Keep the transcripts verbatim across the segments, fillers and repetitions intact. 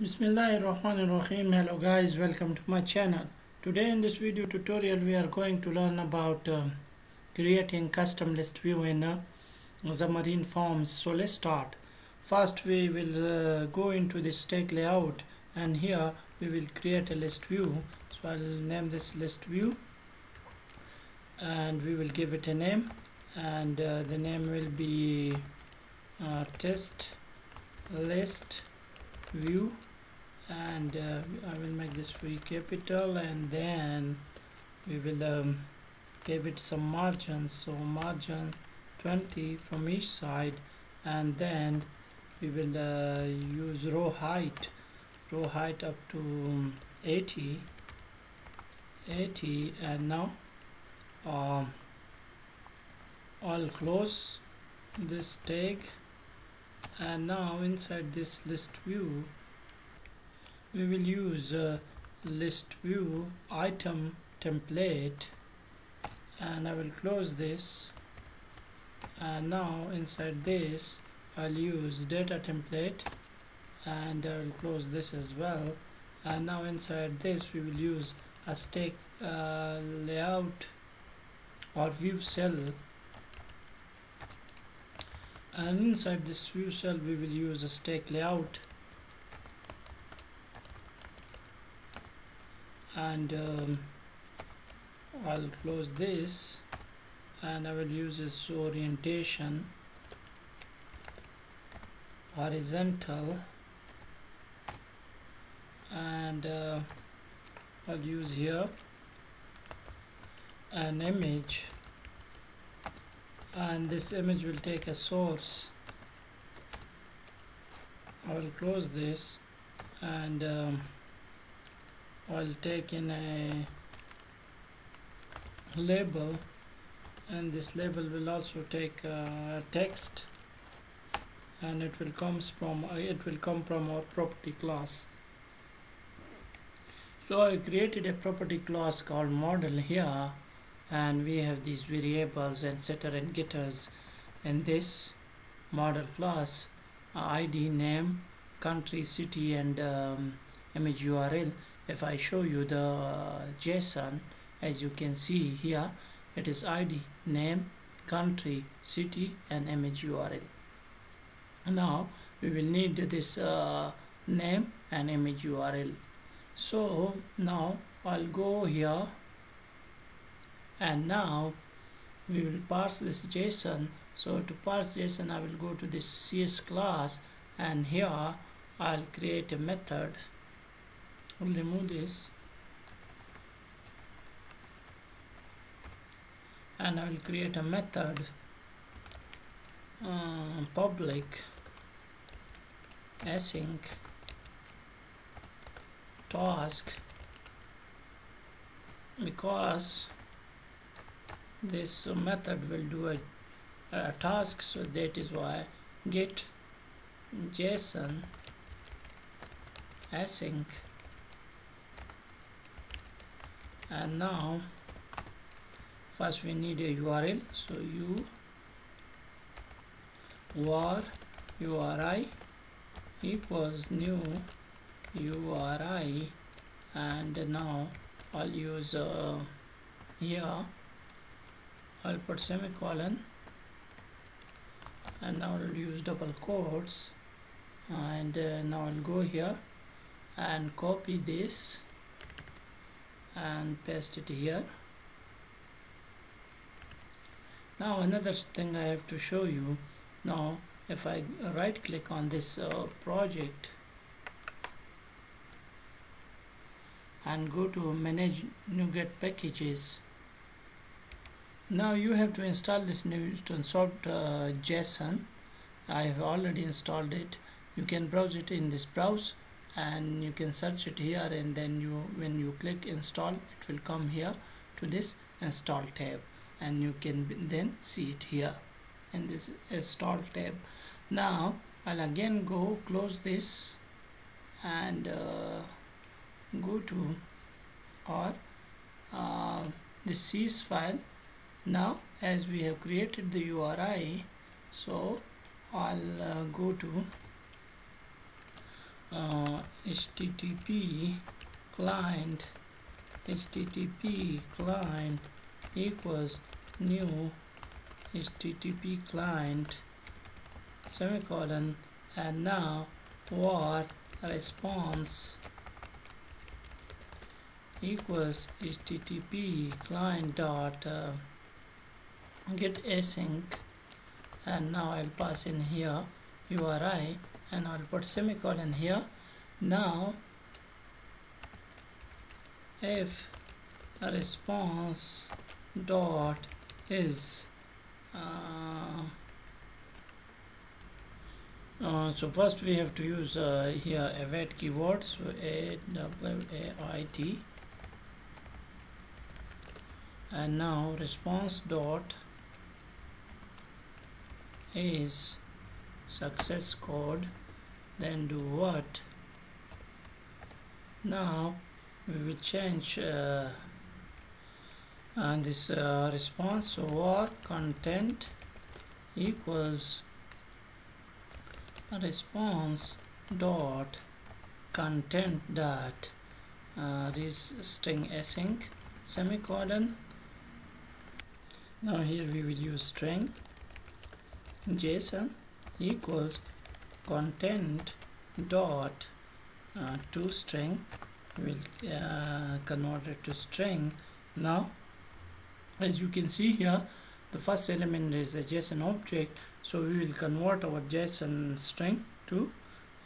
Bismillahirrahmanirrahim. Hello guys, welcome to my channel. Today in this video tutorial we are going to learn about uh, creating custom list view in uh, Xamarin Forms. So let's start. First we will uh, go into the stack layout and here we will create a list view. So I'll name this list view and we will give it a name, and uh, the name will be uh, test list view, and uh, I will make this V capital, and then we will um, give it some margin, so margin twenty from each side, and then we will uh, use row height row height up to eighty eighty, and now uh, I'll close this tag, and now inside this list view we will use uh, list view item template, and I will close this, and now inside this I'll use data template, and I will close this as well, and now inside this we will use a stack uh, layout or view cell, and inside this view cell we will use a stack layout, and um, I'll close this, and I will use this orientation horizontal, and uh, I'll use here an image, and this image will take a source. I will close this, and um, I'll take in a label, and this label will also take uh, text, and it will comes from uh, it will come from our property class. So I created a property class called model here, and we have these variables and setter and getters in this model class, uh, I D, name, country, city, and um, image U R L. If I show you the uh, JSON, as you can see here, it is I D, name, country, city, and image U R L. Now we will need this uh, name and image U R L. So now I'll go here, and now we will parse this JSON. So to parse JSON, I will go to this C S class, and here I'll create a method. I'll remove this, and I will create a method uh, public async task, because this method will do a, a task, so that is why get JSON async, and now first we need a U R L, so u var U R I equals new U R I, and now I'll use uh, here I'll put semicolon, and now I'll use double quotes, and uh, now I'll go here and copy this and paste it here. Now another thing I have to show you. Now if I right click on this uh, project and go to manage NuGet packages, now you have to install this Newtonsoft dot J S O N. I have already installed it. You can browse it in this browse, and you can search it here, and then you when you click install, it will come here to this install tab, and you can then see it here in this install tab. Now I'll again go close this, and uh, go to or uh, the C S file. Now as we have created the U R I, so I'll uh, go to uh, H T T P client H T T P client equals new H T T P client semicolon, and now var response equals H T T P client dot uh, get async, and now I'll pass in here U R I and I'll put semicolon here. Now if response dot is uh, uh, so first we have to use uh, here await keyword, so a w a i t, and now response dot is success code, then do what? Now we will change uh, and this uh, response, so var content equals response dot content dot uh, this string async semicolon. Now here we will use string JSON equals content dot uh, to string, we will uh, convert it to string. Now as you can see here, the first element is a JSON object, so we will convert our JSON string to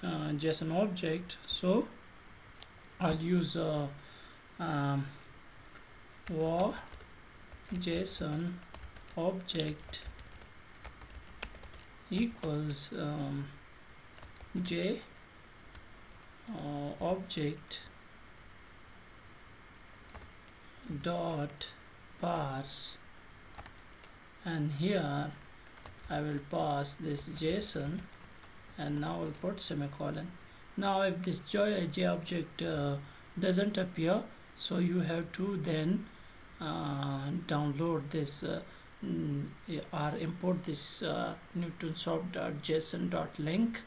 uh, JSON object. So I'll use a uh, um, var JSON object equals um, j uh, object dot parse, and here I will pass this JSON, and now I'll put semicolon. Now if this j, j object uh, doesn't appear, so you have to then uh, download this uh, or import this uh, Newtonsoft dot J S O N dot link.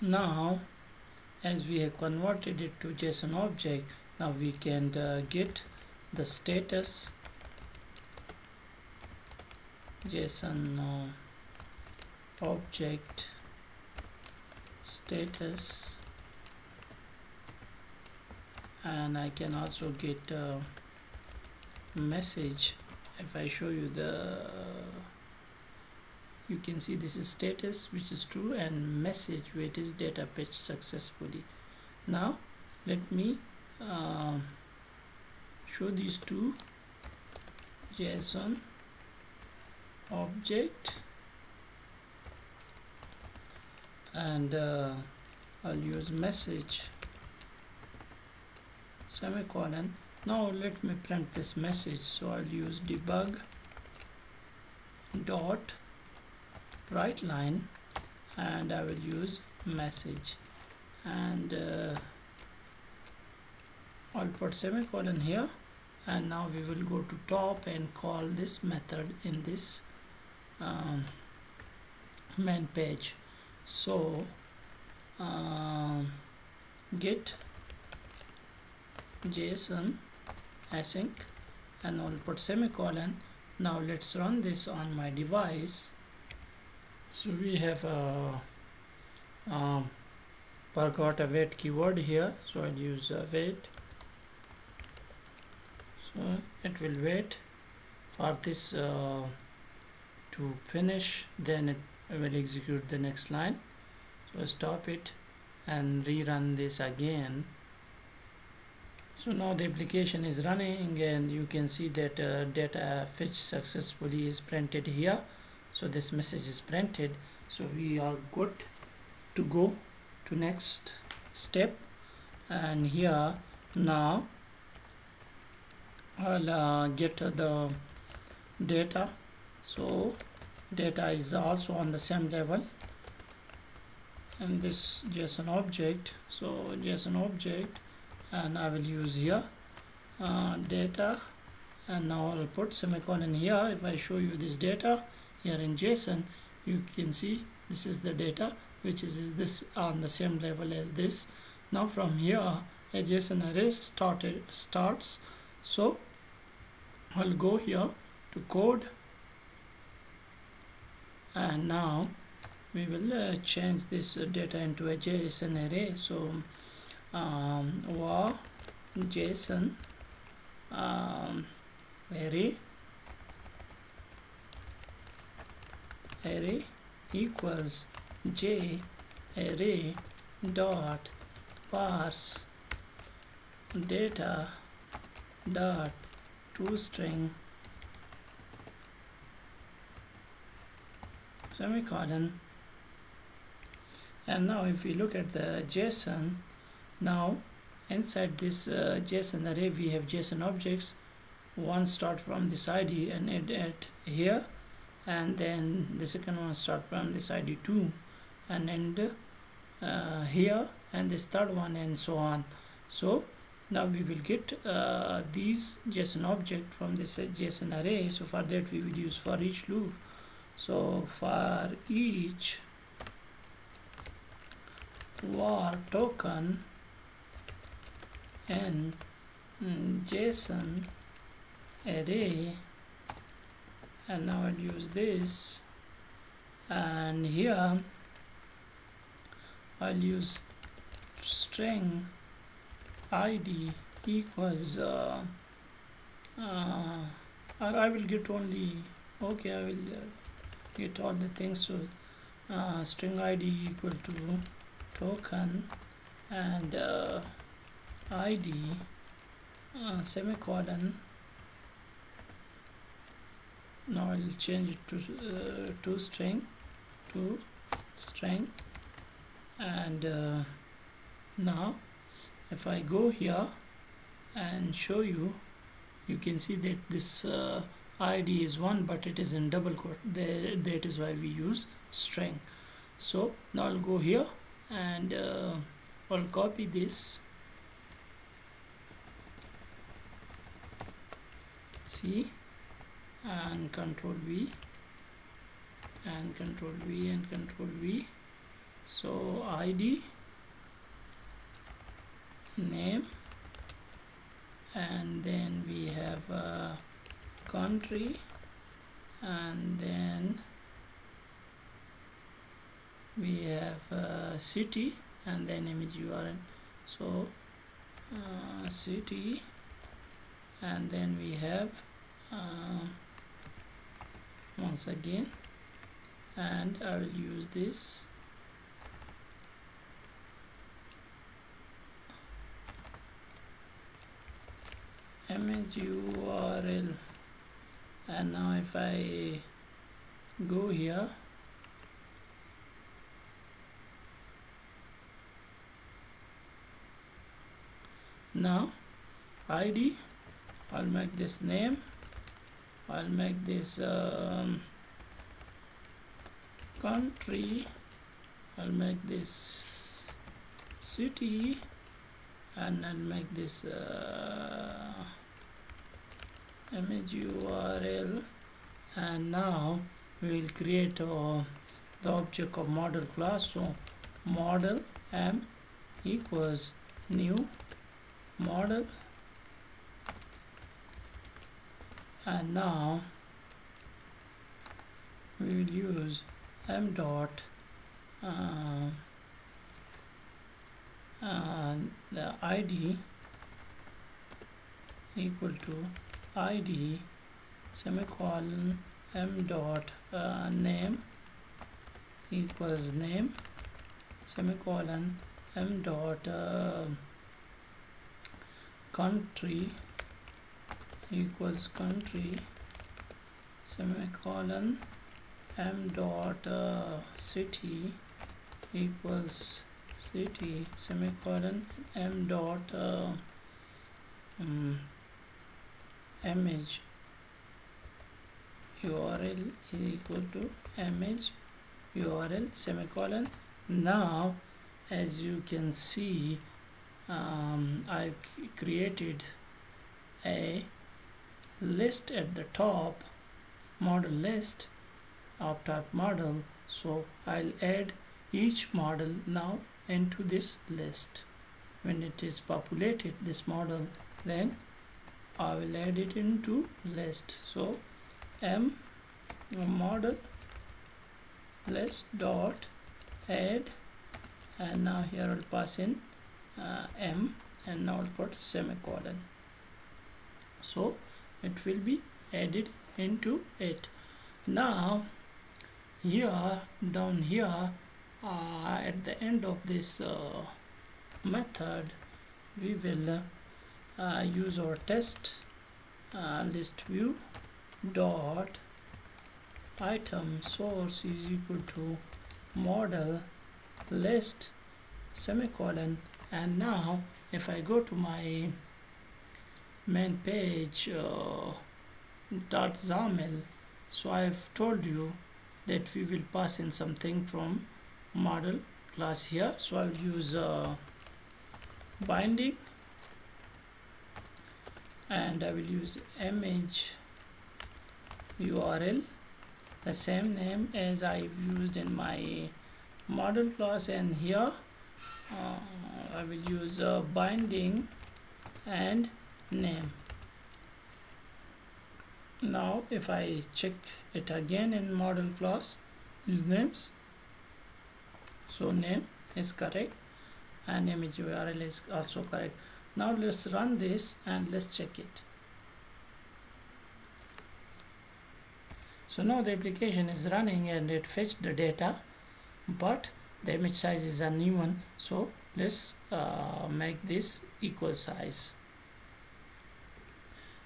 Now as we have converted it to JSON object, now we can uh, get the status JSON uh, object status, and I can also get uh, message. If I show you the, you can see this is status, which is true, and message, which is data patched successfully. Now let me uh, show these two JSON object, and uh, I'll use message semicolon. Now let me print this message, so I'll use debug dot write line, and I will use message, and uh, I'll put semicolon here, and now we will go to top and call this method in this um, main page. So uh, get JSON async, and I'll put semicolon. Now let's run this on my device. So we have a uh, um, forgot await keyword here, so I'll use await, so it will wait for this uh, to finish, then it will execute the next line. So stop it and rerun this again. So now the application is running, and you can see that uh, data fetch successfully is printed here. So this message is printed, so we are good to go to next step. And here now I'll uh, get the data, so data is also on the same level, and this JSON object, so JSON object, and I will use here uh, data, and now I'll put semicolon here. If I show you this data here in JSON, you can see This is the data which is, is this on the same level as this. Now from here a JSON array started starts. So I'll go here to code, and now we will uh, change this data into a JSON array. So um, var JSON um, array array equals j array dot parse data dot toString semicolon. And now if we look at the JSON, now inside this uh, JSON array we have JSON objects, one start from this I D and end at here, and then the second one start from this I D two and end uh, here, and this third one, and so on. So now we will get uh, these JSON object from this JSON array. So for that we will use for each loop. So for each var token in JSON array, and now I'll use this, and here I'll use string I D equals uh, uh, or I will get only okay I will uh, get all the things. So uh, string I D equal to token and uh, I D uh, semicolon. Now I will change it to uh, to string to string and uh, now if I go here and show you, you can see that this uh, I D is one, but it is in double quote. There, that is why we use string. So now I'll go here and uh, I'll copy this. See, and control V and control V and control V. So I D, name, and then we have uh, country, and then we have uh, city, and then image U R L. So uh, city, and then we have uh, once again, and I will use this image U R L. And now if I go here, now I D, I'll make this name, I'll make this um, country, I'll make this city, and I'll make this uh, image U R L. And now we will create uh, the object of model class. So model m equals new model, and now we will use m dot uh, uh, the I D equal to I D semicolon m dot uh, name equals name semicolon m dot uh, country equals country semicolon m dot uh, city equals city semicolon m dot uh, um, image U R L is equal to image U R L semicolon. Now as you can see, um, I created a list at the top, model list of type model, So I'll add each model now into this list. When it is populated, this model, then I will add it into list. So m model list dot add, and now here I'll pass in uh, m, and now I'll put semicolon. So it will be added into it. Now here, down here, uh, at the end of this uh, method, we will uh, use our test uh, list view dot item source is equal to model list semicolon. And now if I go to my main page uh, dot xaml, so I've told you that we will pass in something from model class here. So I'll use uh, binding, and I will use image U R L, the same name as I've used in my model class. And here uh, I will use uh, binding and name. Now if I check it again in model class, is names, so name is correct and image U R L is also correct. Now let's run this and let's check it. So now the application is running and it fetched the data, but the image size is uneven. So let's uh, make this equal size.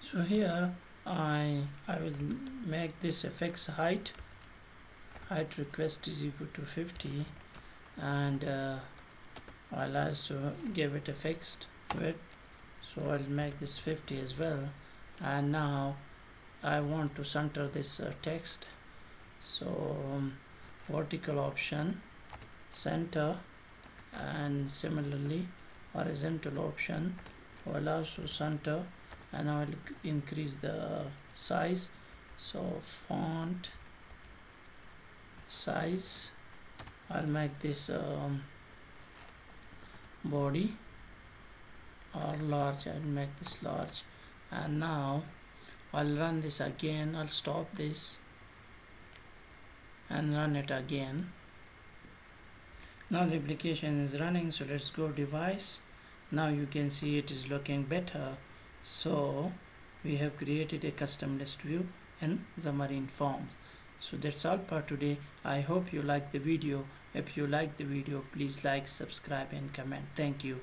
So here I, I will make this fx height, height request is equal to fifty, and uh, I'll also give it a fixed width, so I'll make this fifty as well. And now I want to center this uh, text, so um, vertical option center, and similarly horizontal option will also center. And I will increase the size, so font size, I'll make this um, body or large, I'll make this large. And now I'll run this again, I'll stop this and run it again. Now the application is running, so let's go device. Now you can see it is looking better. So we have created a custom list view in Xamarin.Forms. So that's all for today. I hope you like the video. If you like the video, please like, subscribe and comment. Thank you.